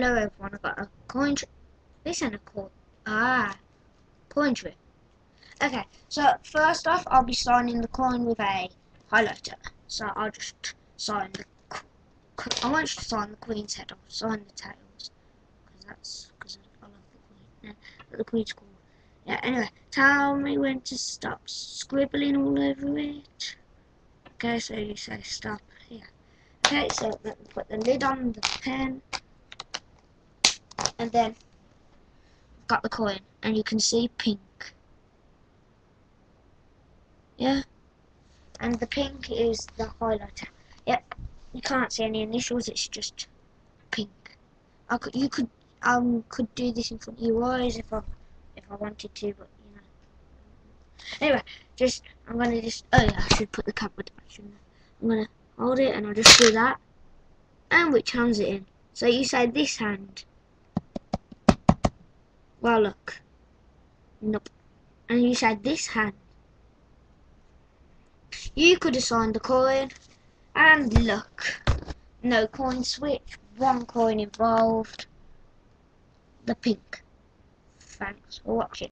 Hello everyone, I got a coin trick. This ain't a coin. Coin trick. Okay, so first off, I'll be signing the coin with a highlighter. So I'll just sign the. I won't just sign the queen's head, I'll sign the tails. Because I love the queen. Yeah, the queen's cool. Yeah, anyway, tell me when to stop scribbling all over it. Okay, so you say stop here. Yeah. Okay, so let me put the lid on the pen. And then I've got the coin, and you can see pink. Yeah, and the pink is the highlighter. Yep, you can't see any initials. It's just pink. I could do this in front of your eyes if I wanted to, but you know. Anyway, I should put the camera down, shouldn't I? I'm gonna hold it, and I'll just do that. And which hand's it in? So you say this hand. Well, look. Nope. And you said this hand. You could assign the coin. And look. No coin switch. One coin involved. The pink. Thanks for watching.